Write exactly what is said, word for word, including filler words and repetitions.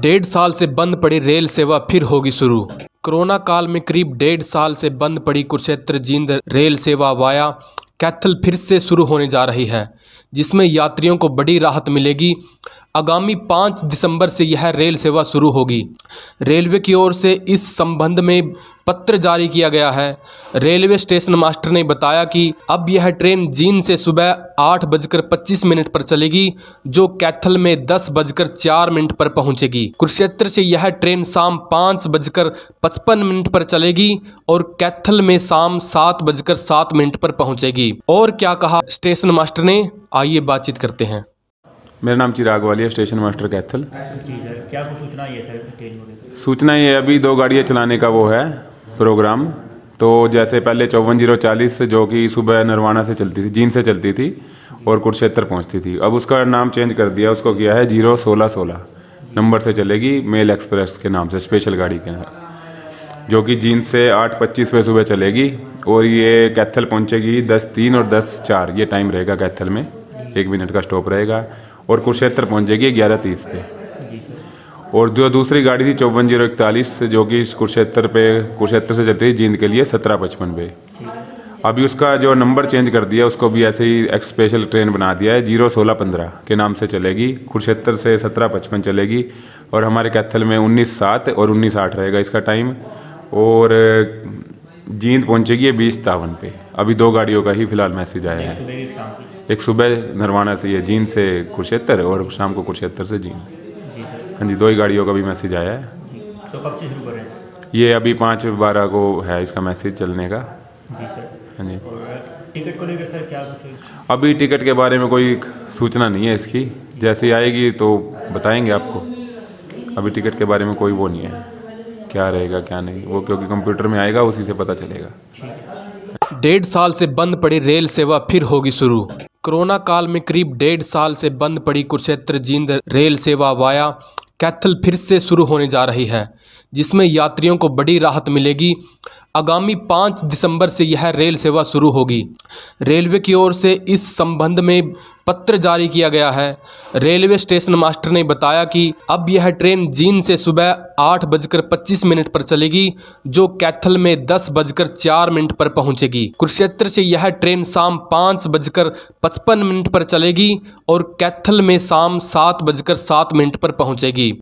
डेढ़ साल से बंद पड़ी रेल सेवा फिर होगी शुरू। कोरोना काल में करीब डेढ़ साल से बंद पड़ी कुरुक्षेत्र जींद रेल सेवा वाया कैथल फिर से शुरू होने जा रही है, जिसमें यात्रियों को बड़ी राहत मिलेगी। आगामी पाँच दिसंबर से यह रेल सेवा शुरू होगी। रेलवे की ओर से इस संबंध में पत्र जारी किया गया है। रेलवे स्टेशन मास्टर ने बताया कि अब यह ट्रेन जींद से सुबह आठ बजकर पच्चीस मिनट पर चलेगी, जो कैथल में दस बजकर चार मिनट पर पहुंचेगी। कुरुक्षेत्र से यह ट्रेन शाम पाँच बजकर पचपन मिनट पर चलेगी और कैथल में शाम सात बजकर सात मिनट पर पहुंचेगी। और क्या कहा स्टेशन मास्टर ने, आइए बातचीत करते हैं। मेरा नाम चिराग वाली है, स्टेशन मास्टर कैथल। क्या सूचना है सर? सूचना ये अभी दो गाड़ियाँ चलाने का वो है प्रोग्राम। तो जैसे पहले चौवन जीरो चालीस जो कि सुबह नरवाना से चलती थी, जींद से चलती थी और कुरुक्षेत्र पहुंचती थी, अब उसका नाम चेंज कर दिया, उसको किया है जीरो सोलह सोलह नंबर से चलेगी मेल एक्सप्रेस के नाम से, स्पेशल गाड़ी के नाम, जो कि जींद से आठ पच्चीस पे सुबह चलेगी और ये कैथल पहुंचेगी दस तीन और दस चार, ये टाइम रहेगा कैथल में, एक मिनट का स्टॉप रहेगा, और कुरुक्षेत्र पहुँचेगी ग्यारह तीस पे। और जो दूसरी गाड़ी थी चौवन जीरो इकतालीस जो कि कुरुक्षेत्र पे कुरुक्षेत्र से चलती थी जींद के लिए सत्रह पचपन पे, अभी उसका जो नंबर चेंज कर दिया, उसको भी ऐसे ही एक स्पेशल ट्रेन बना दिया है, जीरो सोलह पंद्रह के नाम से चलेगी। कुरुक्षेत्र से सत्रह पचपन चलेगी और हमारे कैथल में उन्नीस सात और उन्नीस आठ रहेगा इसका टाइम, और जींद पहुँचेगी ये बीस सतावन पे। अभी दो गाड़ियों का ही फिलहाल मैसेज आया है, एक सुबह नरवाना से ये जींद से कुरुक्षेत्र और शाम को कुरुक्षेत्र से जींद। हाँ जी, दो ही गाड़ियों का भी मैसेज आया है। तो कब से शुरू करें? ये अभी पाँच बारह को है इसका मैसेज चलने का। जी सर। हाँ जी। टिकट को लेकर सर क्या कुछ है? अभी टिकट के बारे में कोई सूचना नहीं है इसकी, जैसे आएगी तो बताएंगे आपको। अभी टिकट के बारे में कोई वो नहीं है, क्या रहेगा क्या नहीं वो, क्योंकि कंप्यूटर में आएगा उसी से पता चलेगा। डेढ़ साल से बंद पड़ी रेल सेवा फिर होगी शुरू। कोरोना काल में करीब डेढ़ साल से बंद पड़ी कुरुक्षेत्र जींद रेल सेवा वाया कैथल फिर से शुरू होने जा रही है, जिसमें यात्रियों को बड़ी राहत मिलेगी। आगामी पाँच दिसंबर से यह रेल सेवा शुरू होगी। रेलवे की ओर से इस संबंध में पत्र जारी किया गया है। रेलवे स्टेशन मास्टर ने बताया कि अब यह ट्रेन जींद से सुबह आठ बजकर पच्चीस मिनट पर चलेगी, जो कैथल में दस बजकर चार मिनट पर पहुंचेगी। कुरुक्षेत्र से यह ट्रेन शाम पाँच बजकर पचपन मिनट पर चलेगी और कैथल में शाम सात बजकर सात मिनट पर पहुंचेगी।